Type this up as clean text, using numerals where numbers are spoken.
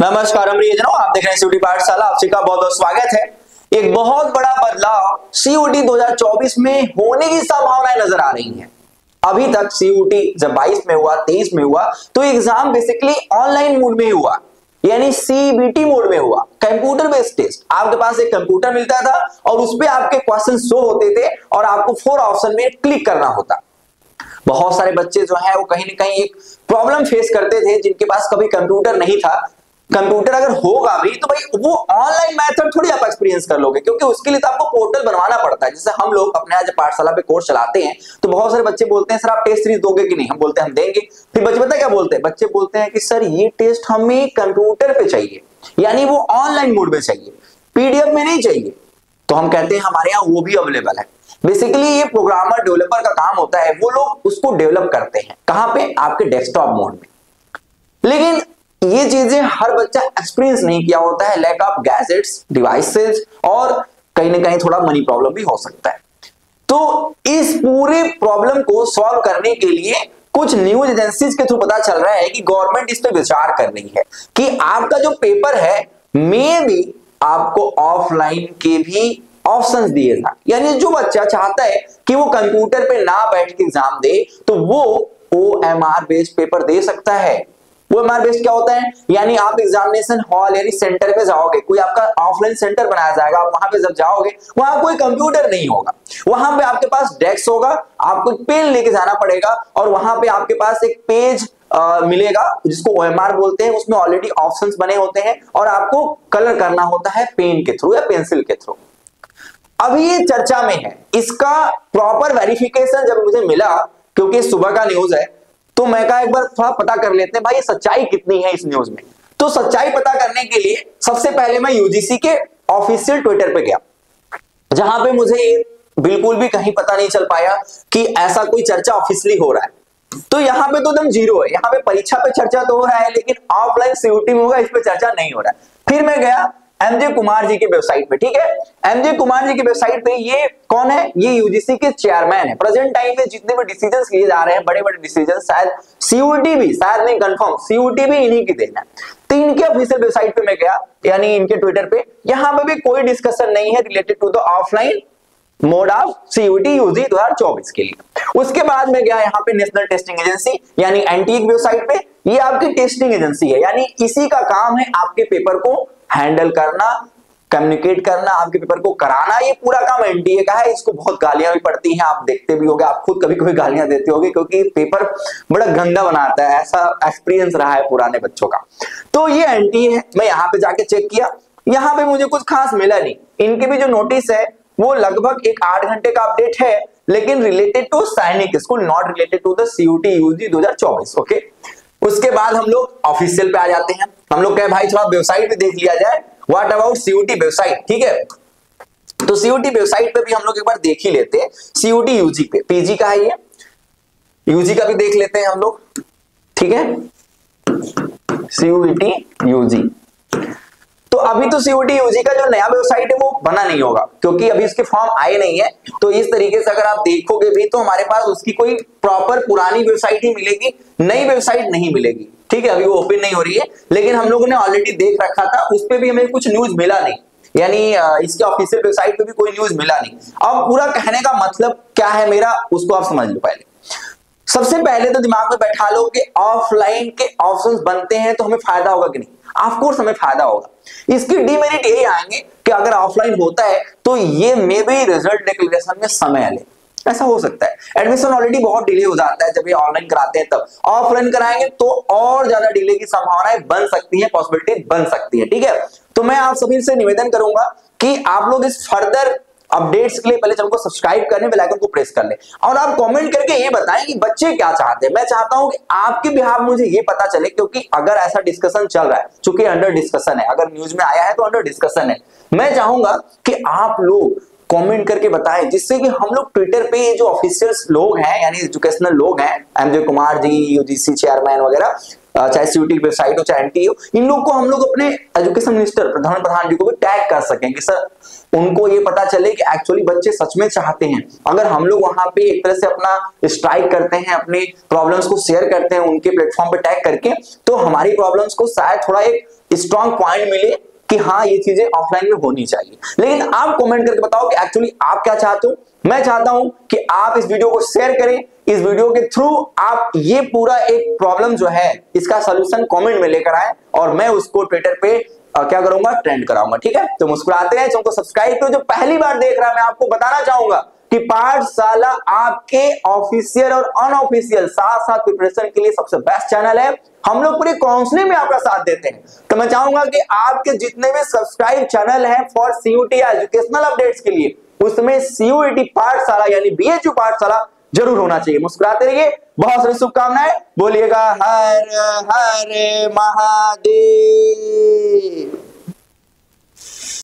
नमस्कार, हम रियजनों, आप देख रहे हैं सीयूईटी पाठशाला। आप सबका बहुत-बहुत स्वागत है। एक बहुत बड़ा बदलाव सीयूईटी 2024 में होने की संभावनाएं नजर आ रही हैं। अभी तक सीयूईटी जब 22 में हुआ, 23 में हुआ, तो एग्जाम बेसिकली ऑनलाइन मोड में हुआ, यानी सीबीटी मोड में हुआ, कंप्यूटर बेस्ड टेस्ट। आपके पास एक कंप्यूटर मिलता था और उसपे आपके क्वेश्चन शो होते थे और आपको 4 ऑप्शन में क्लिक करना होता। बहुत सारे बच्चे जो है वो कहीं ना कहीं एक प्रॉब्लम फेस करते थे, जिनके पास कभी कंप्यूटर नहीं था। कंप्यूटर अगर होगा भी तो भाई वो ऑनलाइन मेथड थोड़ी आप एक्सपीरियंस कर लोगे, क्योंकि उसके लिए तो आपको पोर्टल बनवाना पड़ता है। जैसे हम लोग अपने आज पाठशाला पे कोर्स चलाते हैं, तो बहुत सारे बच्चे बोलते हैं सर आप टेस्ट सीरीज दोगे कि नहीं। हम बोलते हैं हम देंगे। फिर बच्चे पता क्या बोलते हैं, बच्चे बोलते हैं कि सर ये टेस्ट हमें कंप्यूटर पे चाहिए, यानी वो ऑनलाइन मोड में चाहिए, पीडीएफ में नहीं चाहिए। तो हम कहते हैं हमारे यहाँ वो भी अवेलेबल है। बेसिकली ये प्रोग्रामर डेवलपर का काम होता है, वो लोग उसको डेवलप करते हैं कहाँ पे, आपके डेस्कटॉप मोड में। लेकिन ये चीजें हर बच्चा एक्सपीरियंस नहीं किया होता है, लैक ऑफ गैजेट्स, डिवाइसेस, और कहीं ना कहीं थोड़ा मनी प्रॉब्लम भी हो सकता है। तो इस पूरे प्रॉब्लम को सॉल्व करने के लिए कुछ न्यूज एजेंसीज के थ्रू पता चल रहा है कि गवर्नमेंट इस पर विचार कर रही है कि आपका जो पेपर है मे भी आपको ऑफलाइन के भी ऑप्शंस दिए था, यानी जो बच्चा चाहता है कि वो कंप्यूटर पे ना बैठ के एग्जाम दे तो वो OMR बेस्ड पेपर दे सकता है। OMR बेस्ड क्या होता है, यानी आप एग्जामिनेशन हॉल यानी सेंटर पे जाओगे, कोई आपका ऑफलाइन सेंटर बनाया जाएगा, आप वहां पे जब जाओगे वहां कोई कंप्यूटर नहीं होगा, वहां पे आपके पास डेस्क होगा, आपको पेन लेके जाना पड़ेगा और वहां पे आपके पास एक पेज मिलेगा जिसको OMR बोलते हैं। उसमें ऑलरेडी ऑप्शंस बने होते हैं और आपको कलर करना होता है पेन के थ्रू या पेंसिल के थ्रू। अभी ये चर्चा में है, इसका प्रॉपर वेरिफिकेशन जब मुझे मिला, क्योंकि सुबह का न्यूज है, तो मैं कहा एक बार थोड़ा पता कर लेते हैं भाई सच्चाई कितनी है इस न्यूज में। तो सच्चाई पता करने के लिए सबसे पहले मैं UGC के ऑफिशियल ट्विटर पे गया, जहां पे मुझे ये बिल्कुल भी कहीं पता नहीं चल पाया कि ऐसा कोई चर्चा ऑफिशियली हो रहा है। तो यहाँ पे तो एकदम जीरो है, यहाँ पे परीक्षा पे चर्चा तो हो रहा है लेकिन ऑफलाइन सीयूटी में होगा इस पर चर्चा नहीं हो रहा है। फिर मैं गया MJ कुमार जी की वेबसाइट पे, ठीक है, MJ कुमार जी की वेबसाइट पे। ये कौन है, ये UGC के चेयरमैन है। प्रेजेंट टाइम में जितने भी डिसीजंस लिए जा रहे हैं, बड़े-बड़े डिसीजंस, शायद सीयूटी भी, शायद नहीं कंफर्म, सीयूटी भी इन्हीं की देन है। तो इनके ऑफिशियल वेबसाइट पे मैं गया, यानी इनके ट्विटर पे, यहाँ पे भी कोई डिस्कशन नहीं है related to the offline mode of CUET UG 2024 के लिए। उसके बाद में गया यहाँ पे नेशनल टेस्टिंग एजेंसी यानी NTA की वेबसाइट पे। ये आपकी टेस्टिंग एजेंसी है, यानी इसी का काम है आपके पेपर को हैंडल करना, कम्युनिकेट करना, आपके पेपर को कराना। ये पूरा काम NTA का है। इसको बहुत गालियां भी पड़ती हैं, आप देखते भी होगे, आप खुद कभी कभी गालियां देते होगे, क्योंकि पेपर बड़ा गंदा बनाता है, ऐसा एक्सपीरियंस रहा है पुराने बच्चों का। तो ये NTA है, मैं यहाँ पे जाके चेक किया, यहाँ पे मुझे कुछ खास मिला नहीं। इनके भी जो नोटिस है वो लगभग एक 8 घंटे का अपडेट है, लेकिन related to Sainik school, not related to the CUET UG 2024। Okay, उसके बाद हम लोग ऑफिशियल पे आ जाते हैं। हम लोग कहे भाई थोड़ा वेबसाइट भी देख लिया जाए, व्हाट अबाउट सीयूटी वेबसाइट, ठीक है। तो सीयूटी वेबसाइट पे भी हम लोग एक बार देख ही लेते हैं। सीयूटी यूजी पे, पीजी का है ये, यूजी का भी देख लेते हैं हम लोग, ठीक है, सीयूटी यूजी। तो अभी तो सीयूटी यूजी का जो नया वेबसाइट है वो बना नहीं होगा, क्योंकि अभी इसके फॉर्म आए नहीं है। तो इस तरीके से अगर आप देखोगे भी तो हमारे पास उसकी कोई प्रॉपर पुरानी वेबसाइट ही मिलेगी, नई वेबसाइट नहीं मिलेगी, ठीक है। अभी वो ओपन नहीं हो रही है, लेकिन हम लोगों ने ऑलरेडी देख रखा था, उस पर भी हमें कुछ न्यूज मिला नहीं, यानी इसके ऑफिशियल वेबसाइट पे भी कोई न्यूज मिला नहीं। अब पूरा कहने का मतलब क्या है मेरा, उसको आप समझ लो। पहले सबसे पहले तो दिमाग में बैठा लो कि ऑफलाइन के ऑप्शंस बनते हैं तो हमें फायदा होगा कि नहीं। ऑफ कोर्स हमें फायदा होगा। इसकी डिमेरिट यही आएंगे कि अगर ऑफलाइन होता है तो ये मे बी रिजल्ट डिक्लेरेशन में समय ले, ऐसा हो सकता है। एडमिशन ऑलरेडी बहुत डिले हो जाता है जब ये ऑनलाइन कराते हैं, तब ऑफलाइन कराएंगे तो और ज्यादा डिले की संभावनाएं बन सकती है, पॉसिबिलिटी बन सकती है, ठीक है। तो मैं आप सभी से निवेदन करूंगा कि आप लोग इस फर्दर अपडेट्स के लिए पहले चैनल को सब्सक्राइब करने, बेल आइकन को प्रेस कर लें, और आप कमेंट करके ये बताएं कि बच्चे क्या चाहते हैं। मैं चाहता हूं कि आपके बिहाफ मुझे ये पता चले, क्योंकि अगर ऐसा डिस्कशन चल रहा है, चूंकि अंडर डिस्कशन है, अगर न्यूज में आया है तो अंडर डिस्कशन है। मैं चाहूंगा कि आप लोग कमेंट करके बताएं, जिससे कि हम लोग ट्विटर पे जो ऑफिशियल लोग हैं, यानी एजुकेशनल लोग हैं, MJ Kumar ji, UGC chairman वगैरह, चाहे सीयूटी वेबसाइट हो चाहे NTA हो, इन लोग को हम लोग अपने एजुकेशन मिनिस्टर प्रधान जी को भी टैग कर सकें कि सर उनको ये पता चले कि एक्चुअली बच्चे सच में चाहते हैं। अगर हम लोग वहां पे एक तरह से अपना स्ट्राइक करते हैं, अपने प्रॉब्लम्स को शेयर करते हैं उनके प्लेटफॉर्म पे टैग करके, तो हमारी प्रॉब्लम्स को शायद थोड़ा एक स्ट्रांग पॉइंट मिले कि हाँ ये चीजें ऑफलाइन में होनी चाहिए। लेकिन आप कमेंट करके बताओ कि एक्चुअली आप क्या चाहते हो। मैं चाहता हूं कि आप इस वीडियो को शेयर करें, इस वीडियो के थ्रू आप ये पूरा एक प्रॉब्लम जो है इसका सलूशन कमेंट में लेकर आए और मैं उसको ट्विटर पे क्या करूंगा, ट्रेंड कराऊंगा। ठीक है, तो मुस्कुराते हैं, चैनल को सब्सक्राइब करो। जो पहली बार देख रहा है, मैं आपको बताना चाहूंगा कि पाठशाला आपके ऑफिशियल और अनऑफिशियल साथ प्रिपरेशन के लिए सबसे बेस्ट चैनल है। हम लोग पूरी काउंसलिंग में आपका साथ देते हैं। तो मैं चाहूंगा कि आपके जितने भी सब्सक्राइब चैनल हैं फॉर सीयूटी एजुकेशनल अपडेट्स के लिए, उसमें सीयूटी पाठशाला यानी बीएचयू पाठशाला जरूर होना चाहिए। मुस्कुराते रहिए, बहुत सारी शुभकामनाएं। बोलिएगा हर हर महादेव।